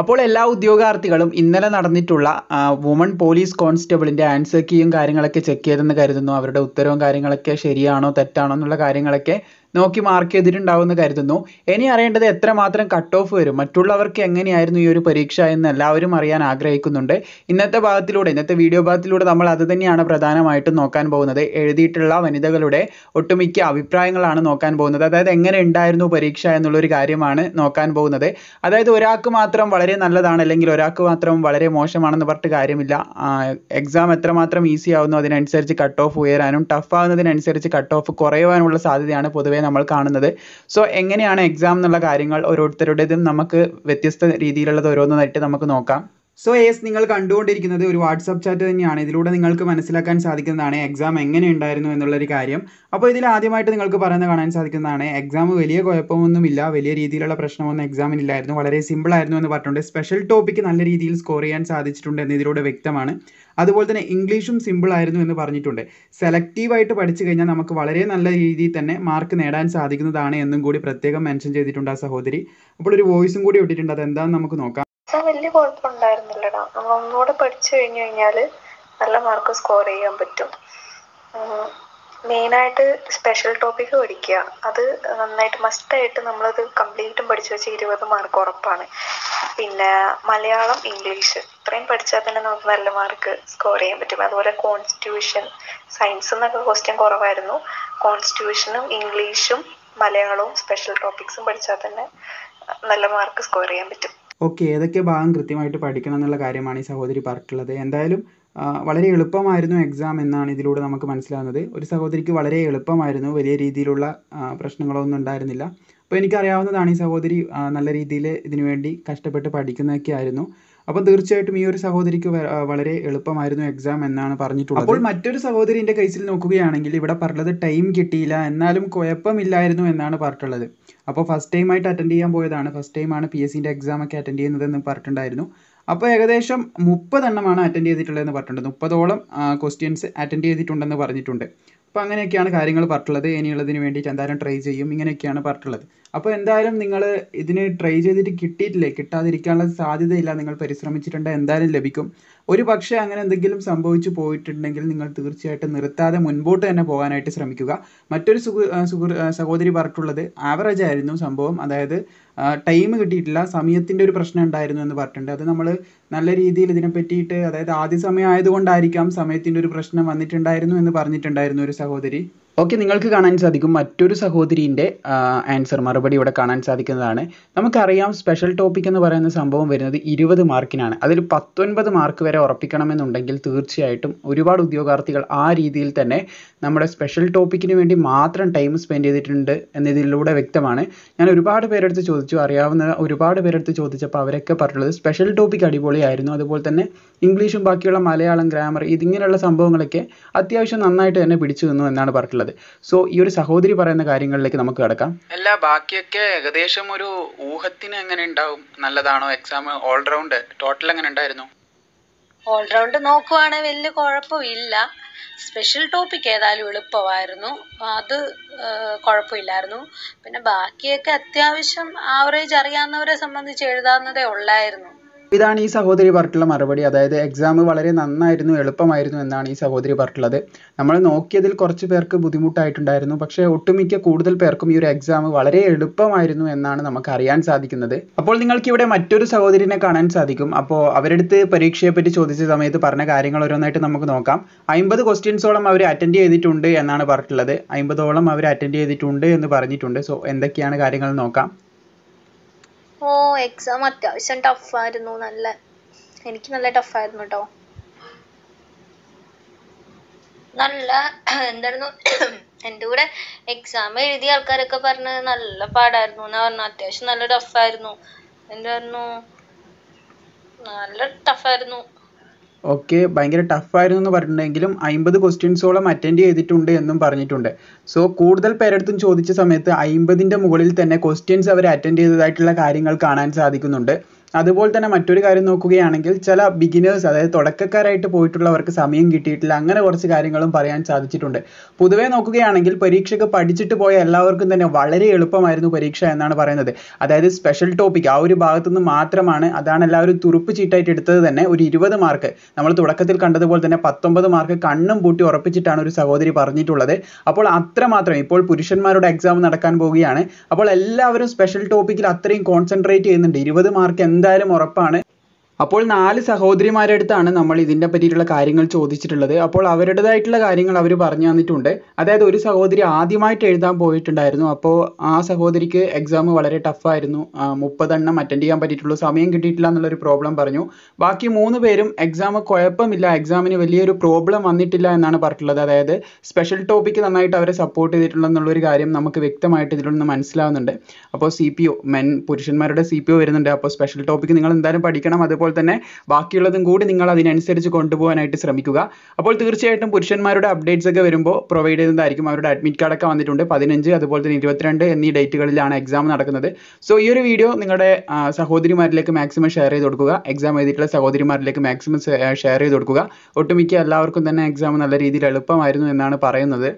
അപ്പോൾ എല്ലാ ഉദ്യോഗാർത്ഥികളും ഇന്നലെ നടന്നിട്ടുള്ള വുമൺ പോലീസ് കോൺസ്റ്റബിളിന്റെ ആൻസർ കീയും കാര്യങ്ങളൊക്കെ ചെക്ക് ചെയ്തെന്ന് കരുതുന്നു. അവരുടെ ഉത്തരവും കാര്യങ്ങളൊക്കെ ശരിയാണോ തെറ്റാണോ എന്നുള്ള കാര്യങ്ങളൊക്കെ നോക്കി മാർക്ക് ചെയ്തിട്ടുണ്ടാവുമെന്ന് കരുതുന്നു. ഇനി അറിയേണ്ടത് എത്രമാത്രം കട്ട് ഓഫ് വരും, മറ്റുള്ളവർക്ക് എങ്ങനെയായിരുന്നു ഈ ഒരു പരീക്ഷ എന്ന് എല്ലാവരും അറിയാൻ ആഗ്രഹിക്കുന്നുണ്ട്. ഇന്നത്തെ ഭാഗത്തിലൂടെ, ഇന്നത്തെ വീഡിയോ ഭാഗത്തിലൂടെ നമ്മൾ അത് തന്നെയാണ് പ്രധാനമായിട്ടും നോക്കാൻ പോകുന്നത്. എഴുതിയിട്ടുള്ള വനിതകളുടെ ഒട്ടുമിക്ക അഭിപ്രായങ്ങളാണ് നോക്കാൻ പോകുന്നത്. അതായത് എങ്ങനെ ഉണ്ടായിരുന്നു പരീക്ഷ എന്നുള്ളൊരു കാര്യമാണ് നോക്കാൻ പോകുന്നത്. അതായത് ഒരാൾക്ക് മാത്രം വളരെ നല്ലതാണ് അല്ലെങ്കിൽ ഒരാൾക്ക് മാത്രം വളരെ മോശമാണെന്ന് പറഞ്ഞിട്ട് കാര്യമില്ല. എക്സാം എത്രമാത്രം ഈസി ആവുന്നു അതിനനുസരിച്ച് കട്ട് ഓഫ് ഉയരാനും ടഫ് ആവുന്നതിനനുസരിച്ച് കട്ട് ഓഫ് കുറയുവാനുള്ള സാധ്യതയാണ് പൊതുവെ നമ്മൾ കാണുന്നത്. സോ എങ്ങനെയാണ് എക്സാം എന്നുള്ള കാര്യങ്ങൾ ഓരോരുത്തരുടേതും നമുക്ക് വ്യത്യസ്ത രീതിയിലുള്ളത് ഓരോന്നായിട്ട് നമുക്ക് നോക്കാം. സോ യെസ്, നിങ്ങൾ കണ്ടുകൊണ്ടിരിക്കുന്നത് ഒരു വാട്സപ്പ് ചാറ്റ് തന്നെയാണ്. ഇതിലൂടെ നിങ്ങൾക്ക് മനസ്സിലാക്കാൻ സാധിക്കുന്നതാണ് എക്സാം എങ്ങനെ ഉണ്ടായിരുന്നു എന്നുള്ളൊരു കാര്യം. അപ്പോൾ ഇതിൽ ആദ്യമായിട്ട് നിങ്ങൾക്ക് പറയുന്നത് കാണാൻ സാധിക്കുന്നതാണ് എക്സാം വലിയ കുഴപ്പമൊന്നുമില്ല, വലിയ രീതിയിലുള്ള പ്രശ്നമൊന്നും എക്സാമിനില്ലായിരുന്നു, വളരെ സിമ്പിൾ ആയിരുന്നു എന്ന് പറഞ്ഞിട്ടുണ്ട്. സ്പെഷ്യൽ ടോപ്പിക്ക് നല്ല രീതിയിൽ സ്കോർ ചെയ്യാൻ സാധിച്ചിട്ടുണ്ട് എന്ന് ഇതിലൂടെ വ്യക്തമാണ്. അതുപോലെ തന്നെ ഇംഗ്ലീഷും സിമ്പിൾ ആയിരുന്നു എന്ന് പറഞ്ഞിട്ടുണ്ട്. സെലക്റ്റീവായിട്ട് പഠിച്ചു കഴിഞ്ഞാൽ നമുക്ക് വളരെ നല്ല രീതിയിൽ തന്നെ മാർക്ക് നേടാൻ സാധിക്കുന്നതാണ് എന്നും കൂടി പ്രത്യേകം മെൻഷൻ ചെയ്തിട്ടുണ്ട് ആ സഹോദരി. അപ്പോൾ ഒരു വോയിസും കൂടി ഇട്ടിട്ടുണ്ട്, അതെന്താണെന്ന് നമുക്ക് നോക്കാം. വലിയ കുഴപ്പമുണ്ടായിരുന്നില്ലടാ, നമ്മൾ ഒന്നുകൂടെ പഠിച്ചു കഴിഞ്ഞു കഴിഞ്ഞാൽ നല്ല മാർക്ക് സ്കോർ ചെയ്യാൻ പറ്റും. മെയിനായിട്ട് സ്പെഷ്യൽ ടോപ്പിക്ക് പഠിക്കുക, അത് നന്നായിട്ട് മസ്റ്റായിട്ട് നമ്മളത് കംപ്ലീറ്റും പഠിച്ചു വെച്ച് 20 മാർക്ക് ഉറപ്പാണ്. പിന്നെ മലയാളം ഇംഗ്ലീഷ് ഇത്രയും പഠിച്ചാൽ തന്നെ നമുക്ക് നല്ല മാർക്ക് സ്കോർ ചെയ്യാൻ പറ്റും. അതുപോലെ കോൺസ്റ്റിറ്റ്യൂഷൻ സയൻസ് എന്നൊക്കെ ക്വസ്റ്റ്യൻ കുറവായിരുന്നു. കോൺസ്റ്റിറ്റ്യൂഷനും ഇംഗ്ലീഷും മലയാളവും സ്പെഷ്യൽ ടോപ്പിക്സും പഠിച്ചാൽ തന്നെ നല്ല മാർക്ക് സ്കോർ ചെയ്യാൻ പറ്റും. ഓക്കെ, ഏതൊക്കെ ഭാഗം കൃത്യമായിട്ട് പഠിക്കണം എന്നുള്ള കാര്യമാണ് ഈ സഹോദരി പറഞ്ഞിട്ടുള്ളത്. എന്തായാലും വളരെ എളുപ്പമായിരുന്നു എക്സാം എന്നാണ് ഇതിലൂടെ നമുക്ക് മനസ്സിലാകുന്നത്. ഒരു സഹോദരിക്ക് വളരെ എളുപ്പമായിരുന്നു, വലിയ രീതിയിലുള്ള പ്രശ്നങ്ങളൊന്നും ഉണ്ടായിരുന്നില്ല. അപ്പോൾ എനിക്കറിയാവുന്നതാണ് ഈ സഹോദരി നല്ല രീതിയിൽ ഇതിനുവേണ്ടി കഷ്ടപ്പെട്ട് പഠിക്കുന്നതൊക്കെ ആയിരുന്നു. അപ്പോൾ തീർച്ചയായിട്ടും ഈ ഒരു സഹോദരിക്ക് വളരെ എളുപ്പമായിരുന്നു എക്സാം എന്നാണ് പറഞ്ഞിട്ടുള്ളത്. അപ്പോൾ മറ്റൊരു സഹോദരിൻ്റെ കേസിൽ നോക്കുകയാണെങ്കിൽ ഇവിടെ പറഞ്ഞത് ടൈം കിട്ടിയില്ല, എന്നാലും കുഴപ്പമില്ലായിരുന്നു എന്നാണ് പറഞ്ഞിട്ടുള്ളത്. അപ്പോൾ ഫസ്റ്റ് ടൈമായിട്ട് അറ്റൻഡ് ചെയ്യാൻ പോയതാണ്, ഫസ്റ്റ് ടൈമാണ് PSCൻ്റെ എക്സാമൊക്കെ അറ്റൻഡ് ചെയ്യുന്നതെന്ന് പറഞ്ഞിട്ടുണ്ടായിരുന്നു. അപ്പോൾ ഏകദേശം 30 എണ്ണമാണ് അറ്റൻഡ് ചെയ്തിട്ടുള്ളതെന്ന് പറഞ്ഞിട്ടുണ്ട്, 30ഓളം ക്വസ്റ്റ്യൻസ് അറ്റൻഡ് ചെയ്തിട്ടുണ്ടെന്ന് പറഞ്ഞിട്ടുണ്ട്. അപ്പോൾ അങ്ങനെയൊക്കെയാണ് കാര്യങ്ങൾ പറഞ്ഞിട്ടുള്ളത്. ഇനിയുള്ളതിന് വേണ്ടിയിട്ട് എന്തായാലും ട്രൈ ചെയ്യും, ഇങ്ങനെയൊക്കെയാണ് പറഞ്ഞിട്ടുള്ളത്. അപ്പോൾ എന്തായാലും നിങ്ങൾ ഇതിന് ട്രൈ ചെയ്തിട്ട് കിട്ടിയിട്ടില്ലേ, കിട്ടാതിരിക്കാനുള്ള സാധ്യതയില്ല. നിങ്ങൾ പരിശ്രമിച്ചിട്ടുണ്ട്, എന്തായാലും ലഭിക്കും. ഒരു പക്ഷേ അങ്ങനെ എന്തെങ്കിലും സംഭവിച്ചു പോയിട്ടുണ്ടെങ്കിൽ നിങ്ങൾ തീർച്ചയായിട്ടും നിർത്താതെ മുൻപോട്ട് തന്നെ പോകാനായിട്ട് ശ്രമിക്കുക. മറ്റൊരു സഹോദരി പറഞ്ഞിട്ടുള്ളത് ആവറേജ് ആയിരുന്നു സംഭവം, അതായത് ടൈം കിട്ടിയിട്ടില്ല, സമയത്തിൻ്റെ ഒരു പ്രശ്നം ഉണ്ടായിരുന്നു എന്ന് പറഞ്ഞിട്ടുണ്ട്. അത് നമ്മൾ നല്ല രീതിയിൽ ഇതിനെ പറ്റിയിട്ട്, അതായത് ആദ്യ സമയം ആയതുകൊണ്ടായിരിക്കാം സമയത്തിൻ്റെ ഒരു പ്രശ്നം വന്നിട്ടുണ്ടായിരുന്നു എന്ന് പറഞ്ഞിട്ടുണ്ടായിരുന്നു ഒരു സഹോദരി. ഓക്കെ, നിങ്ങൾക്ക് കാണാൻ സാധിക്കും മറ്റൊരു സഹോദരീൻ്റെ ആൻസർ മറുപടി ഇവിടെ കാണാൻ സാധിക്കുന്നതാണ്. നമുക്കറിയാം സ്പെഷ്യൽ ടോപ്പിക് എന്ന് പറയുന്ന സംഭവം വരുന്നത് 20 മാർക്കിനാണ്. അതിൽ 19 മാർക്ക് വരെ ഉറപ്പിക്കണമെന്നുണ്ടെങ്കിൽ തീർച്ചയായിട്ടും ഒരുപാട് ഉദ്യോഗാർത്ഥികൾ ആ രീതിയിൽ തന്നെ നമ്മുടെ സ്പെഷ്യൽ ടോപ്പിക്കിന് വേണ്ടി മാത്രം ടൈം സ്പെൻഡ് ചെയ്തിട്ടുണ്ട് എന്നതിലൂടെ വ്യക്തമാണ്. ഞാൻ ഒരുപാട് പേരെടുത്ത് ചോദിച്ചു, അറിയാവുന്ന ഒരുപാട് പേരെടുത്ത് ചോദിച്ചപ്പോൾ അവരൊക്കെ പറഞ്ഞുള്ളത് സ്പെഷ്യൽ ടോപ്പിക് അടിപൊളിയായിരുന്നു, അതുപോലെ തന്നെ ഇംഗ്ലീഷും ബാക്കിയുള്ള മലയാളം ഗ്രാമർ ഇതിങ്ങനെയുള്ള സംഭവങ്ങളൊക്കെ അത്യാവശ്യം നന്നായിട്ട് തന്നെ പിടിച്ചു നിന്നു എന്നാണ് പറഞ്ഞിട്ടുള്ളത്. സോ ഈ ഒരു സഹോദരി പറയുന്ന കാര്യങ്ങളിലേക്ക് നമുക്ക് കടക്കാം. അല്ല, ബാക്കിയൊക്കെ ഏകദേശം ഒരു ഊഹത്തിന് എങ്ങനെ ഉണ്ടാവും, നല്ലതാണോ എക്സാം? ഓൾറൗണ്ട് ടോട്ടൽ എങ്ങനെ ഉണ്ടായിരുന്നു? ഓൾറൗണ്ട് നോക്കുവാണെങ്കിൽ വലിയ കുഴപ്പമില്ല. സ്പെഷ്യൽ ടോപ്പിക് ഏതായാലും എളുപ്പമായിരുന്നു, അത് കുഴപ്പമില്ലായിരുന്നു. പിന്നെ ബാക്കിയൊക്കെ അത്യാവശ്യം ആവറേജ് അറിയാവുന്നവരെ സംബന്ധിച്ച് എഴുതാവുന്നതേ ഉള്ളായിരുന്നു. ഇതാണ് ഈ സഹോദരി പറഞ്ഞിട്ടുള്ള മറുപടി. അതായത് എക്സാം വളരെ നന്നായിരുന്നു, എളുപ്പമായിരുന്നു എന്നാണ് ഈ സഹോദരി പറഞ്ഞിട്ടുള്ളത്. നമ്മൾ നോക്കിയതിൽ കുറച്ച് പേർക്ക് ബുദ്ധിമുട്ടായിട്ടുണ്ടായിരുന്നു, പക്ഷേ ഒട്ടുമിക്ക കൂടുതൽ പേർക്കും ഈ ഒരു എക്സാം വളരെ എളുപ്പമായിരുന്നു എന്നാണ് നമുക്ക് അറിയാൻ സാധിക്കുന്നത്. അപ്പോൾ നിങ്ങൾക്കിവിടെ മറ്റൊരു സഹോദരിനെ കാണാൻ സാധിക്കും. അപ്പോൾ അവരെടുത്ത് പരീക്ഷയെപ്പറ്റി ചോദിച്ച സമയത്ത് പറഞ്ഞ കാര്യങ്ങൾ ഓരോന്നായിട്ട് നമുക്ക് നോക്കാം. 50 ക്വസ്റ്റ്യൻസോളം അവർ അറ്റൻഡ് ചെയ്തിട്ടുണ്ട് എന്നാണ് പറഞ്ഞിട്ടുള്ളത്. 50ഓളം അവർ അറ്റൻഡ് ചെയ്തിട്ടുണ്ട് എന്ന് പറഞ്ഞിട്ടുണ്ട്. സോ എന്തൊക്കെയാണ് കാര്യങ്ങൾ നോക്കാം. ഓ, എക്സാം അത്യാവശ്യം ടഫായിരുന്നു, എനിക്ക് നല്ല ടഫായിരുന്നു കേട്ടോ. എന്തായിരുന്നു എൻ്റെ കൂടെ എക്സാം എഴുതിയ ആൾക്കാരൊക്കെ പറഞ്ഞ് നല്ല പാടായിരുന്നു എന്നാ പറഞ്ഞു, അത്യാവശ്യം നല്ല ടഫായിരുന്നു എന്തായിരുന്നു, നല്ല ടഫായിരുന്നു. ഓക്കെ, ഭയങ്കര ടഫായിരുന്നു എന്ന് പറഞ്ഞിട്ടുണ്ടെങ്കിലും 50 ക്വസ്റ്റ്യൻസോളം അറ്റൻഡ് ചെയ്തിട്ടുണ്ട് എന്നും പറഞ്ഞിട്ടുണ്ട്. സോ കൂടുതൽ പേരെടുത്തും ചോദിച്ച സമയത്ത് 50ൻ്റെ മുകളിൽ തന്നെ ക്വസ്റ്റ്യൻസ് അവർ അറ്റൻഡ് ചെയ്തതായിട്ടുള്ള കാര്യങ്ങൾ കാണാൻ സാധിക്കുന്നുണ്ട്. അതുപോലെ തന്നെ മറ്റൊരു കാര്യം നോക്കുകയാണെങ്കിൽ ചില ബിഗിനേഴ്സ് അതായത് തുടക്കക്കാരായിട്ട് പോയിട്ടുള്ളവർക്ക് സമയം കിട്ടിയിട്ടില്ല അങ്ങനെ കുറച്ച് കാര്യങ്ങളും പറയാൻ സാധിച്ചിട്ടുണ്ട്. പൊതുവേ നോക്കുകയാണെങ്കിൽ പരീക്ഷയ്ക്ക് പഠിച്ചിട്ട് പോയ എല്ലാവർക്കും തന്നെ വളരെ എളുപ്പമായിരുന്നു പരീക്ഷ എന്നാണ് പറയുന്നത്. അതായത് സ്പെഷ്യൽ ടോപ്പിക് ആ ഒരു ഭാഗത്തുനിന്ന് മാത്രമാണ് അതാണ് എല്ലാവരും തുറുപ്പ് ചീട്ടായിട്ട് എടുത്തത് തന്നെ. ഒരു 20 മാർക്ക് നമ്മൾ തുടക്കത്തിൽ കണ്ടതുപോലെ തന്നെ 19 മാർക്ക് കണ്ണും പൂട്ടി ഉറപ്പിച്ചിട്ടാണ് ഒരു സഹോദരി പറഞ്ഞിട്ടുള്ളത്. അപ്പോൾ അത്രമാത്രം ഇപ്പോൾ പുരുഷന്മാരുടെ എക്സാം നടക്കാൻ പോവുകയാണ്. അപ്പോൾ എല്ലാവരും സ്പെഷ്യൽ ടോപ്പിക്കിൽ അത്രയും കോൺസെൻട്രേറ്റ് ചെയ്യുന്നുണ്ട്. 20 മാർക്ക് എന്തായാലും ഉറപ്പാണ്. അപ്പോൾ 4 സഹോദരിമാരുടെ അടുത്താണ് നമ്മൾ ഇതിൻ്റെ പറ്റിയിട്ടുള്ള കാര്യങ്ങൾ ചോദിച്ചിട്ടുള്ളത്. അപ്പോൾ അവരുടേതായിട്ടുള്ള കാര്യങ്ങൾ അവർ പറഞ്ഞു തന്നിട്ടുണ്ട്. അതായത് ഒരു സഹോദരി ആദ്യമായിട്ട് എഴുതാൻ പോയിട്ടുണ്ടായിരുന്നു. അപ്പോൾ ആ സഹോദരിക്ക് എക്സാം വളരെ ടഫായിരുന്നു. 30 എണ്ണം അറ്റൻഡ് ചെയ്യാൻ പറ്റിയിട്ടുള്ളൂ, സമയം കിട്ടിയിട്ടില്ല എന്നുള്ളൊരു പ്രോബ്ലം പറഞ്ഞു. ബാക്കി 3 പേരും എക്സാം കുഴപ്പമില്ല, എക്സാമിന് വലിയൊരു പ്രോബ്ലം വന്നിട്ടില്ല എന്നാണ് പറഞ്ഞിട്ടുള്ളത്. അതായത് സ്പെഷ്യൽ ടോപ്പിക്ക് നന്നായിട്ട് അവരെ സപ്പോർട്ട് ചെയ്തിട്ടുള്ളതെന്നുള്ളൊരു കാര്യം നമുക്ക് വ്യക്തമായിട്ട് ഇതിലൊന്ന് മനസ്സിലാവുന്നുണ്ട്. അപ്പോൾ CPO പുരുഷന്മാരുടെ CPO വരുന്നുണ്ട്. അപ്പോൾ സ്പെഷ്യൽ ടോപ്പിക്ക് നിങ്ങൾ എന്തായാലും പഠിക്കണം, അതുപോലെ തന്നെ ബാക്കിയുള്ളതും കൂടി നിങ്ങൾ അതിനനുസരിച്ച് കൊണ്ടുപോകാനായിട്ട് ശ്രമിക്കുക. അപ്പോൾ തീർച്ചയായിട്ടും പുരുഷന്മാരുടെ അപ്ഡേറ്റ്സ് ഒക്കെ വരുമ്പോൾ പ്രൊവൈഡ് ചെയ്യുന്നതായിരിക്കും. അവരുടെ അഡ്മിറ്റ് കാർഡൊക്കെ വന്നിട്ടുണ്ട്. 15 അതുപോലെ തന്നെ 22 എന്നീ ഡേറ്റുകളിലാണ് എക്സാം നടക്കുന്നത്. സോ ഈ ഒരു വീഡിയോ നിങ്ങളുടെ സഹോദരിമാരിലേക്ക് മാക്സിമം ഷെയർ ചെയ്ത് കൊടുക്കുക. എക്സാം എഴുതിയിട്ടുള്ള സഹോദരിമാരിലേക്ക് മാക്സിമം ഷെയർ ചെയ്ത് കൊടുക്കുക. ഒട്ടുമിക്ക എല്ലാവർക്കും തന്നെ എക്സാം നല്ല രീതിയിൽ എളുപ്പമായിരുന്നു എന്നാണ് പറയുന്നത്.